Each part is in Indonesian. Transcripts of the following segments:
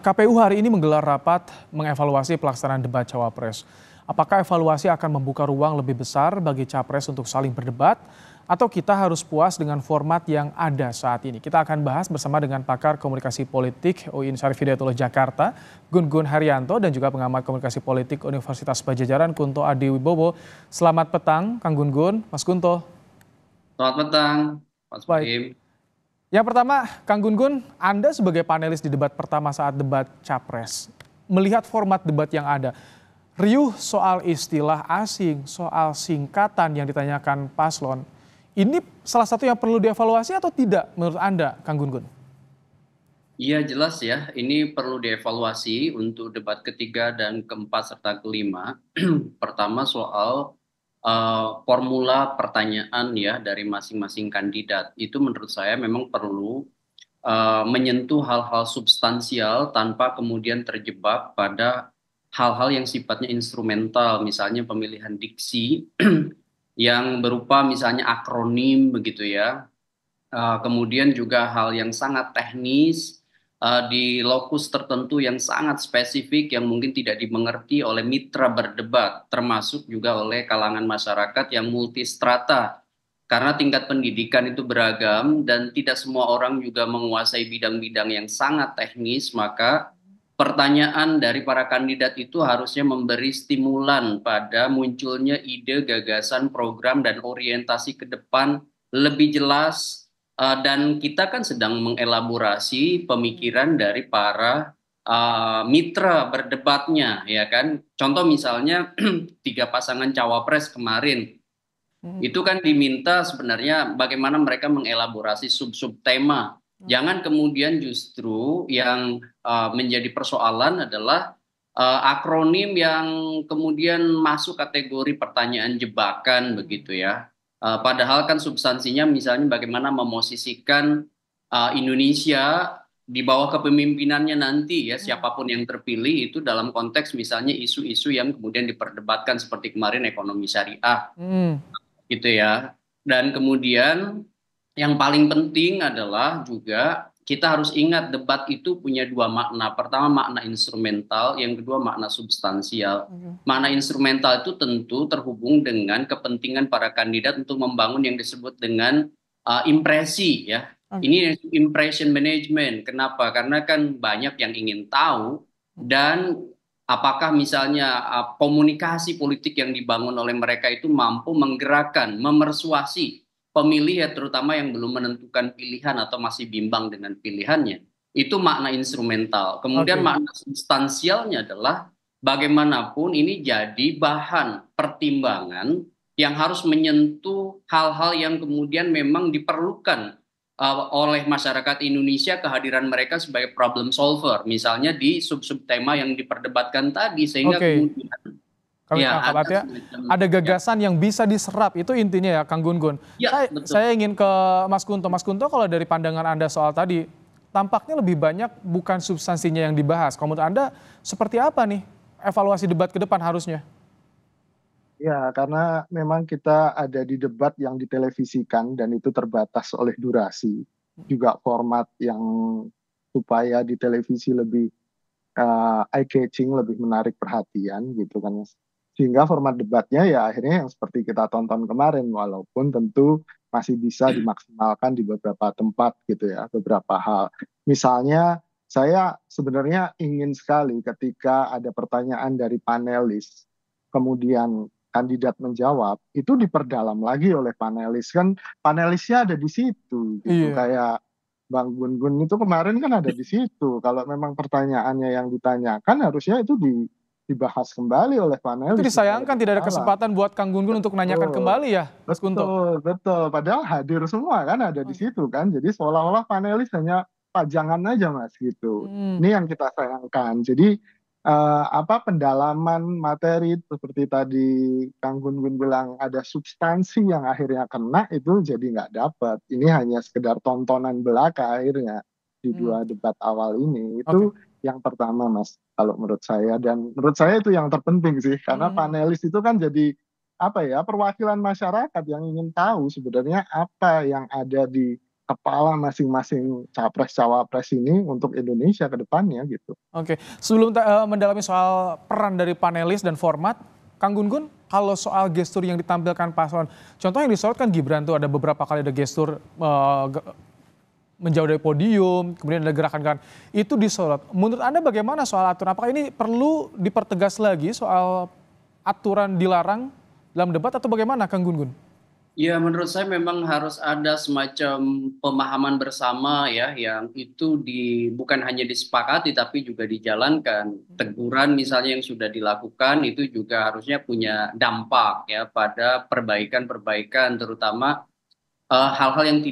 KPU hari ini menggelar rapat mengevaluasi pelaksanaan debat Cawapres. Apakah evaluasi akan membuka ruang lebih besar bagi Capres untuk saling berdebat? Atau kita harus puas dengan format yang ada saat ini? Kita akan bahas bersama dengan pakar komunikasi politik UIN Syarif Hidayatullah Jakarta, Gun Gun Heryanto, dan juga pengamat komunikasi politik Universitas Pajajaran, Kunto Adi Wibowo. Selamat petang, Kang Gun Gun, Mas Kunto. Selamat petang, Mas Baim. Yang pertama, Kang Gun Gun, Anda sebagai panelis di debat pertama saat debat Capres, melihat format debat yang ada, riuh soal istilah asing, soal singkatan yang ditanyakan paslon, ini salah satu yang perlu dievaluasi atau tidak menurut Anda, Kang Gun Gun? Iya, jelas ya, ini perlu dievaluasi untuk debat ketiga dan keempat serta kelima. Pertama soal formula pertanyaan ya dari masing-masing kandidat itu menurut saya memang perlu menyentuh hal-hal substansial tanpa kemudian terjebak pada hal-hal yang sifatnya instrumental, misalnya pemilihan diksi yang berupa misalnya akronim begitu ya, kemudian juga hal yang sangat teknis di lokus tertentu yang sangat spesifik yang mungkin tidak dimengerti oleh mitra berdebat, termasuk juga oleh kalangan masyarakat yang multistrata karena tingkat pendidikan itu beragam dan tidak semua orang juga menguasai bidang-bidang yang sangat teknis. Maka pertanyaan dari para kandidat itu harusnya memberi stimulan pada munculnya ide, gagasan, program, dan orientasi ke depan lebih jelas. Dan kita kan sedang mengelaborasi pemikiran dari para mitra berdebatnya, ya kan? Contoh misalnya tiga pasangan cawapres kemarin, itu kan diminta sebenarnya bagaimana mereka mengelaborasi sub-sub tema. Jangan kemudian justru yang menjadi persoalan adalah akronim yang kemudian masuk kategori pertanyaan jebakan begitu ya. Padahal kan substansinya misalnya bagaimana memosisikan Indonesia di bawah kepemimpinannya nanti ya, siapapun yang terpilih itu dalam konteks misalnya isu-isu yang kemudian diperdebatkan seperti kemarin ekonomi syariah gitu ya. Dan kemudian yang paling penting adalah juga kita harus ingat debat itu punya dua makna. Pertama makna instrumental, yang kedua makna substansial. Makna instrumental itu tentu terhubung dengan kepentingan para kandidat untuk membangun yang disebut dengan impresi ya. Ini impression management. Kenapa? Karena kan banyak yang ingin tahu, dan apakah misalnya komunikasi politik yang dibangun oleh mereka itu mampu menggerakkan, memersuasi pemilih ya, terutama yang belum menentukan pilihan atau masih bimbang dengan pilihannya. Itu makna instrumental. Kemudian makna substansialnya adalah bagaimanapun ini jadi bahan pertimbangan yang harus menyentuh hal-hal yang kemudian memang diperlukan oleh masyarakat Indonesia, kehadiran mereka sebagai problem solver misalnya di sub-sub tema yang diperdebatkan tadi, sehingga kemudian ya, ada gagasan yang bisa diserap, itu intinya ya, Kang Gun Gun. Ya, saya ingin ke Mas Kunto. Mas Kunto, kalau dari pandangan Anda soal tadi, tampaknya lebih banyak bukan substansinya yang dibahas. Kalau menurut Anda, seperti apa nih evaluasi debat ke depan harusnya? Ya, karena memang kita ada di debat yang ditelevisikan dan itu terbatas oleh durasi. Juga format yang supaya di televisi lebih eye-catching, lebih menarik perhatian gitu kan. Sehingga format debatnya ya akhirnya yang seperti kita tonton kemarin, walaupun tentu masih bisa dimaksimalkan di beberapa tempat gitu ya, beberapa hal. Misalnya saya sebenarnya ingin sekali ketika ada pertanyaan dari panelis, kemudian kandidat menjawab, itu diperdalam lagi oleh panelis. Kan panelisnya ada di situ gitu, kayak Bang Gun Gun itu kemarin kan ada di situ. Kalau memang pertanyaannya yang ditanyakan harusnya itu dibahas kembali oleh panelis. Itu disayangkan tidak ada kesempatan buat Kang Gun Gun untuk menanyakan kembali ya, Mas Kunto. Betul, padahal hadir semua kan ada di situ kan. Jadi seolah-olah panelis hanya pajangan aja Mas gitu. Ini yang kita sayangkan. Jadi pendalaman materi seperti tadi Kang Gun Gun bilang, ada substansi yang akhirnya kena, itu jadi nggak dapat. Ini hanya sekedar tontonan belaka akhirnya di dua debat awal ini. Itu yang pertama Mas, kalau menurut saya, dan menurut saya itu yang terpenting sih, karena panelis itu kan jadi perwakilan masyarakat yang ingin tahu sebenarnya apa yang ada di kepala masing-masing Capres-Cawapres ini untuk Indonesia ke depannya gitu. Oke, sebelum mendalami soal peran dari panelis dan format, Kang Gun-Gun, kalau soal gestur yang ditampilkan paslon, contoh yang disorot kan Gibran tuh ada beberapa kali ada gestur menjauh dari podium, kemudian ada gerakan-gerakan, itu disorot. Menurut Anda bagaimana soal aturan? Apakah ini perlu dipertegas lagi soal aturan dilarang dalam debat atau bagaimana Kang Gun-Gun? Ya, menurut saya memang harus ada semacam pemahaman bersama ya, yang itu bukan hanya disepakati tapi juga dijalankan. Teguran misalnya yang sudah dilakukan itu juga harusnya punya dampak ya pada perbaikan-perbaikan, terutama hal-hal yang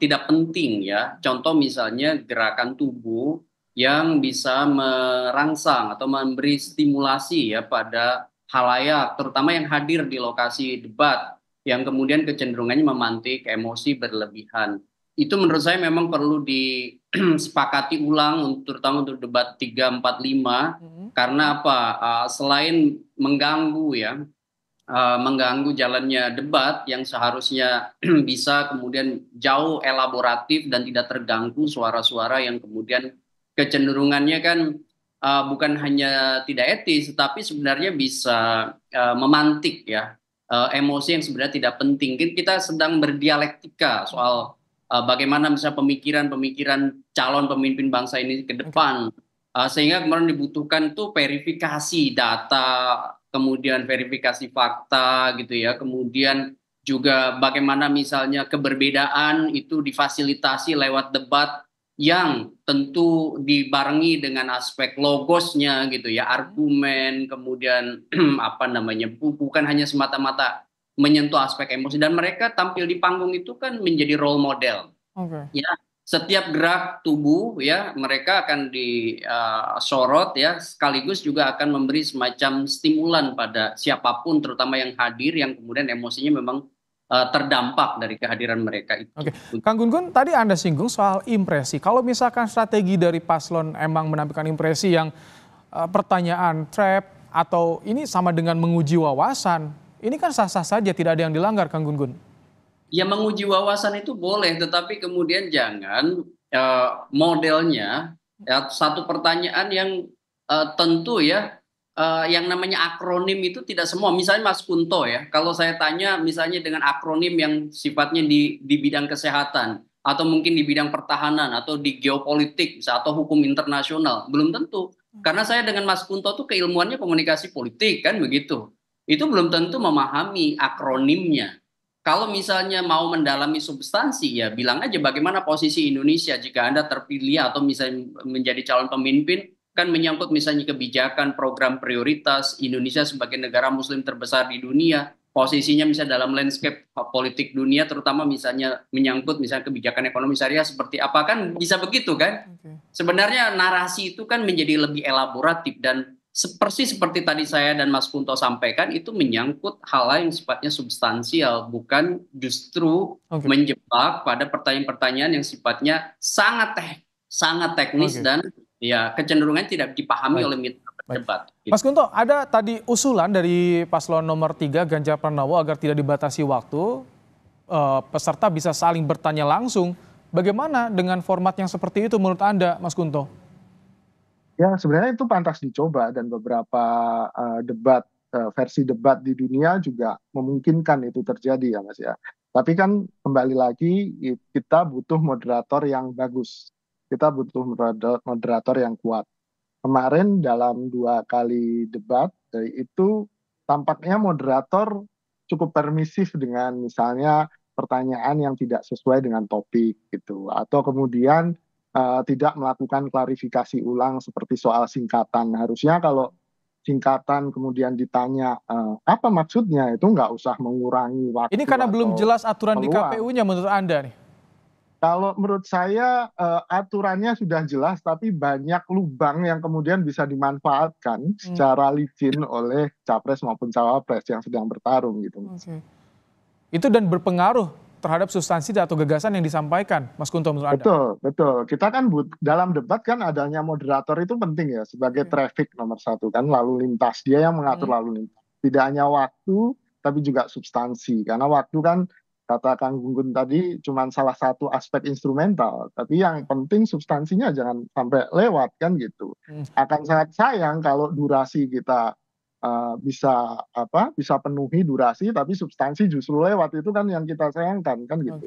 tidak penting ya. Contoh misalnya gerakan tubuh yang bisa merangsang atau memberi stimulasi ya pada halayak, terutama yang hadir di lokasi debat, yang kemudian kecenderungannya memantik emosi berlebihan. Itu menurut saya memang perlu disepakati ulang, terutama untuk debat 3, 4, 5, karena apa? Selain mengganggu ya, mengganggu jalannya debat yang seharusnya bisa kemudian jauh elaboratif dan tidak terganggu suara-suara yang kemudian kecenderungannya kan bukan hanya tidak etis, tetapi sebenarnya bisa memantik ya emosi yang sebenarnya tidak penting. Kita sedang berdialektika soal bagaimana misalnya pemikiran-pemikiran calon pemimpin bangsa ini ke depan, sehingga kemarin dibutuhkan tuh verifikasi data, kemudian verifikasi fakta gitu ya, kemudian juga bagaimana misalnya keberbedaan itu difasilitasi lewat debat yang tentu dibarengi dengan aspek logosnya gitu ya, argumen, kemudian bukan hanya semata-mata menyentuh aspek emosi. Dan mereka tampil di panggung itu kan menjadi role model. Okay. Ya, setiap gerak tubuh ya mereka akan disorot ya, sekaligus juga akan memberi semacam stimulan pada siapapun, terutama yang hadir, yang kemudian emosinya memang terdampak dari kehadiran mereka itu. Oke, Kang Gun-Gun, tadi Anda singgung soal impresi. Kalau misalkan strategi dari paslon emang menampilkan impresi yang pertanyaan trap atau ini sama dengan menguji wawasan, ini kan sah-sah saja, tidak ada yang dilanggar, Kang Gun-Gun. Ya, menguji wawasan itu boleh, tetapi kemudian jangan modelnya ya, satu pertanyaan yang tentu ya. Yang namanya akronim itu tidak semua. Misalnya Mas Kunto ya, kalau saya tanya misalnya dengan akronim yang sifatnya di bidang kesehatan, atau mungkin di bidang pertahanan, atau di geopolitik, atau hukum internasional, belum tentu. Karena saya dengan Mas Kunto tuh keilmuannya komunikasi politik, kan begitu. Itu belum tentu memahami akronimnya. Kalau misalnya mau mendalami substansi, ya bilang aja bagaimana posisi Indonesia jika Anda terpilih atau misalnya menjadi calon pemimpin, kan menyangkut misalnya kebijakan, program prioritas Indonesia sebagai negara muslim terbesar di dunia, posisinya misalnya dalam landscape politik dunia, terutama misalnya menyangkut misalnya kebijakan ekonomi syariah seperti apa, kan bisa begitu kan? Okay. Sebenarnya narasi itu kan menjadi lebih elaboratif, dan persis seperti tadi saya dan Mas Kunto sampaikan, itu menyangkut hal yang sifatnya substansial, bukan justru menjebak pada pertanyaan-pertanyaan yang sifatnya sangat teknis dan ya, kecenderungannya tidak dipahami oleh mitra berdebat. Mas Kunto, ada tadi usulan dari paslon nomor 3 Ganjar Pranowo agar tidak dibatasi waktu, peserta bisa saling bertanya langsung. Bagaimana dengan format yang seperti itu menurut Anda, Mas Kunto? Ya, sebenarnya itu pantas dicoba, dan beberapa versi debat di dunia juga memungkinkan itu terjadi ya, Mas ya. Tapi kan kembali lagi kita butuh moderator yang bagus. Kita butuh moderator yang kuat. Kemarin dalam 2 kali debat itu tampaknya moderator cukup permisif dengan misalnya pertanyaan yang tidak sesuai dengan topik gitu, atau kemudian tidak melakukan klarifikasi ulang seperti soal singkatan. Harusnya kalau singkatan kemudian ditanya apa maksudnya, itu nggak usah mengurangi waktu. Ini karena belum jelas aturan di KPU-nya menurut Anda nih. Kalau menurut saya aturannya sudah jelas, tapi banyak lubang yang kemudian bisa dimanfaatkan secara licin oleh Capres maupun Cawapres yang sedang bertarung gitu. Okay. Itu dan berpengaruh terhadap substansi atau gagasan yang disampaikan, Mas Kunto, menurut Anda? Betul. Kita kan dalam debat kan adanya moderator itu penting ya, sebagai traffic nomor 1 kan, lalu lintas. Dia yang mengatur lalu lintas. Tidak hanya waktu, tapi juga substansi. Karena waktu kan kata Kang Gunggun tadi cuma salah satu aspek instrumental, tapi yang penting substansinya jangan sampai lewat kan gitu. Akan sangat sayang kalau durasi kita bisa penuhi durasi, tapi substansi justru lewat, itu kan yang kita sayangkan kan gitu.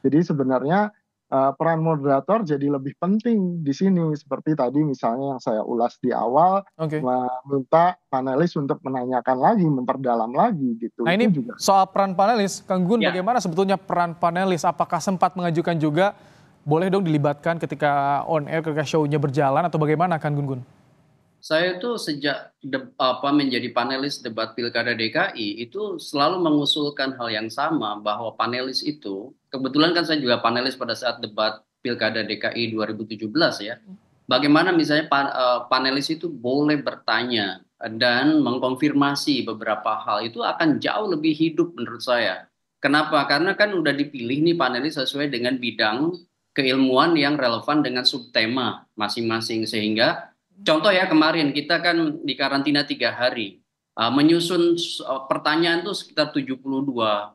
Jadi sebenarnya peran moderator jadi lebih penting di sini, seperti tadi misalnya yang saya ulas di awal, meminta panelis untuk menanyakan lagi, memperdalam lagi gitu. Nah ini juga soal peran panelis, Kang Gun ya, bagaimana sebetulnya peran panelis? Apakah sempat mengajukan juga, boleh dong dilibatkan ketika on air, ketika show-nya berjalan, atau bagaimana Kang Gun? Saya itu sejak menjadi panelis debat Pilkada DKI itu selalu mengusulkan hal yang sama, bahwa panelis itu, kebetulan kan saya juga panelis pada saat debat Pilkada DKI 2017 ya. Bagaimana misalnya panelis itu boleh bertanya dan mengkonfirmasi beberapa hal, itu akan jauh lebih hidup menurut saya. Kenapa? Karena kan udah dipilih nih panelis sesuai dengan bidang keilmuan yang relevan dengan subtema masing-masing. Sehingga contoh ya, kemarin kita kan di karantina 3 hari. Menyusun pertanyaan itu sekitar 72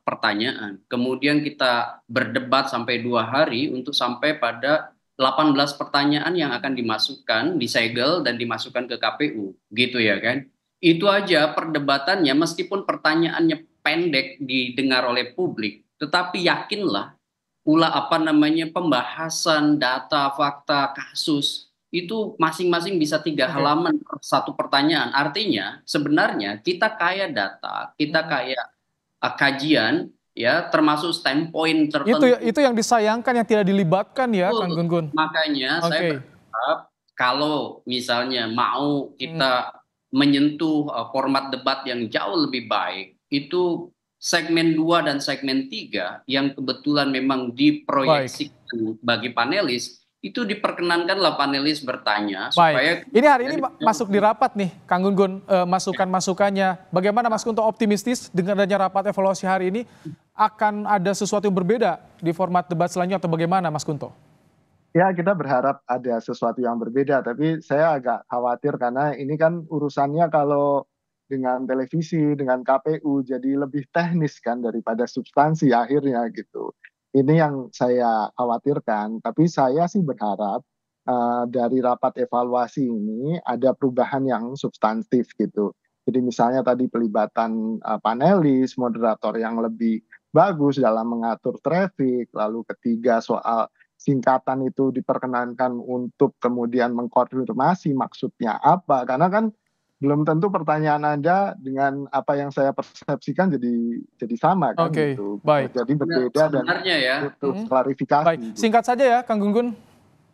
pertanyaan. Kemudian kita berdebat sampai 2 hari untuk sampai pada 18 pertanyaan yang akan dimasukkan, disegel dan dimasukkan ke KPU. Gitu ya kan. Itu aja perdebatannya, meskipun pertanyaannya pendek didengar oleh publik, tetapi yakinlah pembahasan data, fakta, kasus itu masing-masing bisa 3 halaman per satu pertanyaan. Artinya sebenarnya kita kaya data, kita kaya kajian ya, termasuk standpoint tertentu. Itu yang disayangkan yang tidak dilibatkan ya, Kang Gun. Makanya saya berharap kalau misalnya mau kita menyentuh format debat yang jauh lebih baik, itu segmen 2 dan segmen 3 yang kebetulan memang diproyeksikan bagi panelis, itu diperkenankanlah panelis bertanya. Supaya ini hari ini masuk di rapat nih, Kang Gun, masukan-masukannya. Bagaimana Mas Kunto optimistis dengan adanya rapat evaluasi hari ini akan ada sesuatu yang berbeda di format debat selanjutnya, atau bagaimana Mas Kunto? Ya, kita berharap ada sesuatu yang berbeda, tapi saya agak khawatir karena ini kan urusannya kalau dengan televisi, dengan KPU, jadi lebih teknis kan daripada substansi akhirnya gitu. Ini yang saya khawatirkan, tapi saya sih berharap dari rapat evaluasi ini ada perubahan yang substantif gitu. Jadi misalnya tadi pelibatan panelis, moderator yang lebih bagus dalam mengatur traffic, lalu ketiga soal singkatan itu diperkenankan untuk kemudian mengkonfirmasi maksudnya apa, karena kan belum tentu pertanyaan Anda dengan apa yang saya persepsikan jadi sama kan gitu. Baik. Jadi berbeda sebenarnya dan butuh klarifikasi. Baik. Singkat saja ya, Kang Gunggun.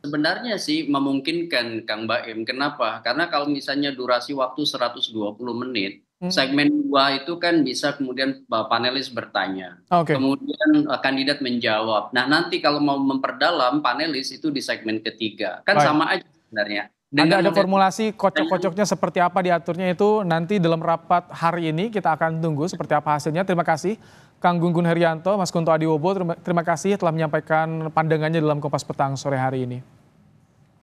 Sebenarnya sih memungkinkan, Kang Baim. Kenapa? Karena kalau misalnya durasi waktu 120 menit, segmen 2 itu kan bisa kemudian panelis bertanya. Kemudian kandidat menjawab. Nah, nanti kalau mau memperdalam panelis itu di segmen ketiga. Kan sama aja sebenarnya. Ada formulasi kocok-kocoknya seperti apa diaturnya itu nanti dalam rapat hari ini kita akan tunggu seperti apa hasilnya. Terima kasih Kang Gun Gun Heryanto, Mas Kunto Adi Wibowo, terima kasih telah menyampaikan pandangannya dalam Kompas Petang sore hari ini.